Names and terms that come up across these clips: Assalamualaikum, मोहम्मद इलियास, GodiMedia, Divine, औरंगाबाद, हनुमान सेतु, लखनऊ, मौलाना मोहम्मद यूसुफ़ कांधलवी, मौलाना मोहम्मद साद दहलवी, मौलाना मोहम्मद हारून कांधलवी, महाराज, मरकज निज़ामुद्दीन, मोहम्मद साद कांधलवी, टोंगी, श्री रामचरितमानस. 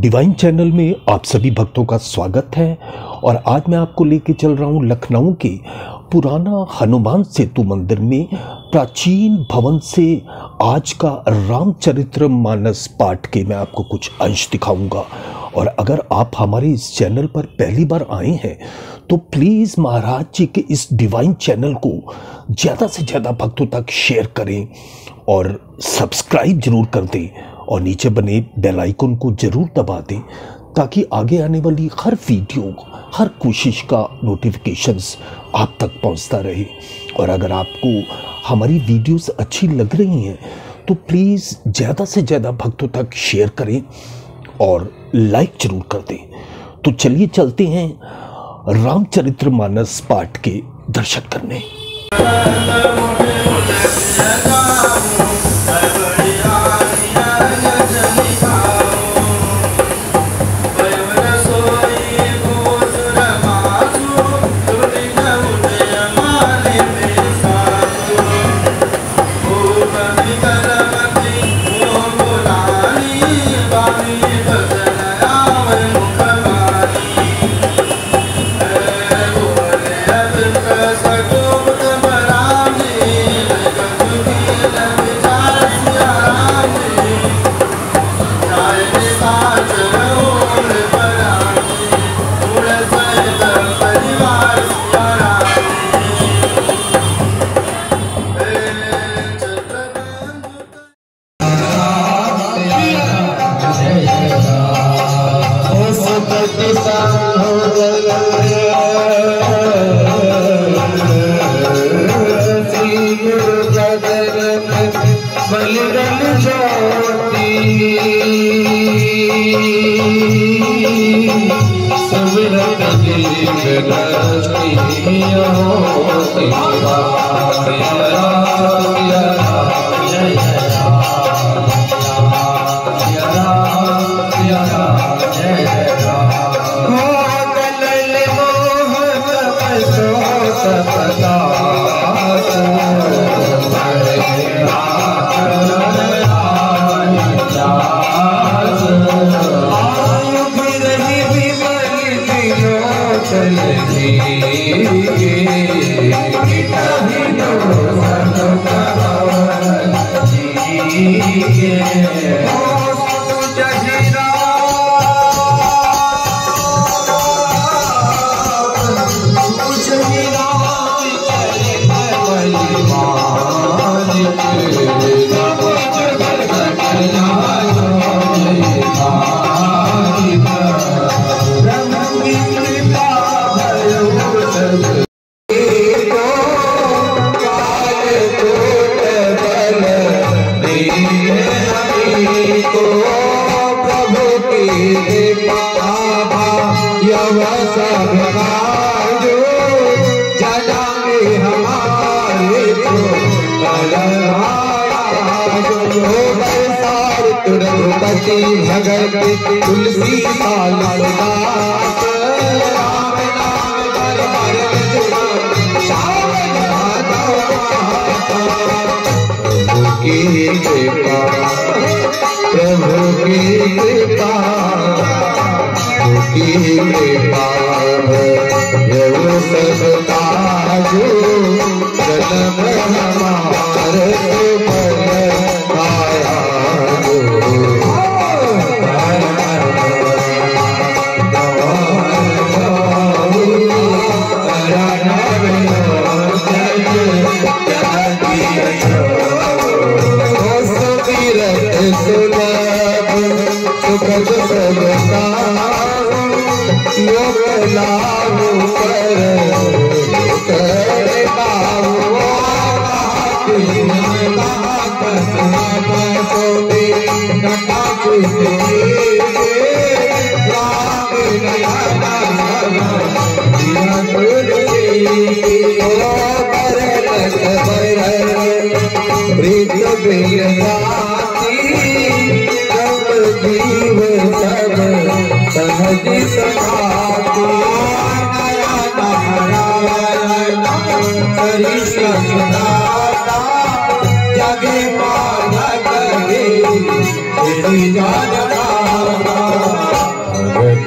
Divine channel में आप सभी भक्तों का स्वागत है। और आज मैं आपको लेके चल रहा हूँ लखनऊ के पुराना हनुमान सेतु मंदिर में प्राचीन भवन से आज का रामचरितमानस पाठ के मैं आपको कुछ अंश दिखाऊंगा। और अगर आप हमारे इस चैनल पर पहली बार आए हैं तो प्लीज़ महाराज जी के इस डिवाइन चैनल को ज़्यादा से ज़्यादा भक्तों तक शेयर करें और सब्सक्राइब जरूर कर दें और नीचे बने बेल आइकन को ज़रूर दबा दें ताकि आगे आने वाली हर वीडियो, हर कोशिश का नोटिफिकेशंस आप तक पहुंचता रहे। और अगर आपको हमारी वीडियोस अच्छी लग रही हैं तो प्लीज़ ज़्यादा से ज़्यादा भक्तों तक शेयर करें और लाइक जरूर कर दें। तो चलिए चलते हैं रामचरितमानस पाठ के दर्शन करने।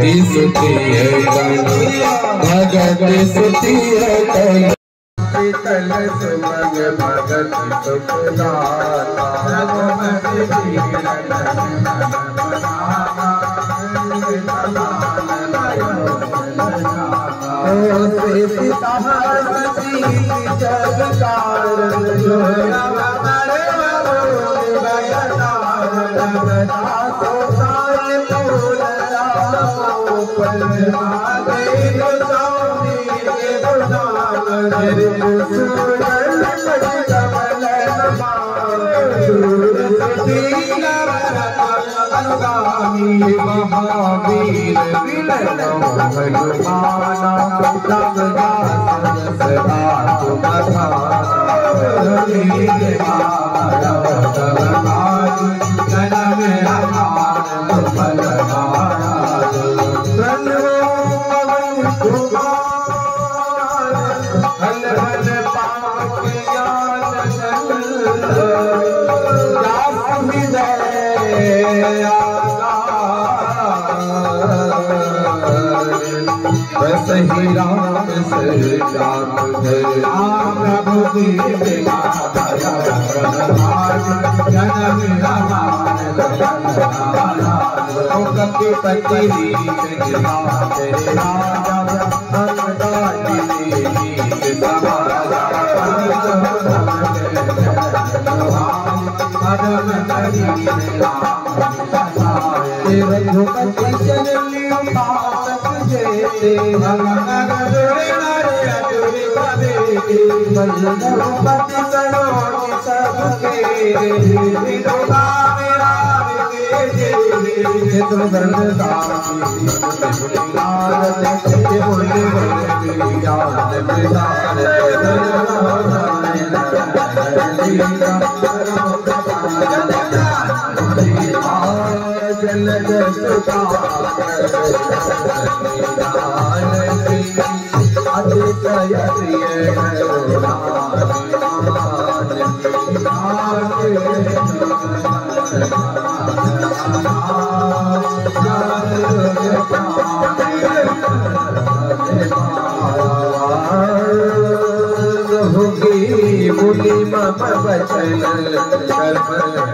भगति सुती है तनु, भगति सुती है तनु। शीतल सुमन भगत सुखलाता, रघुपति कीरन नयन बखाना। सीता सरस्वती जग कारण, रव हरे रघुपति भयतारण। महावीर श्री रामचरितमानस रघुपति सरोज सबके विनोबा मेरा विवेक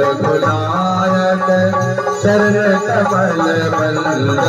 रघुनायक शरण कमल बंदो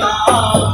I'm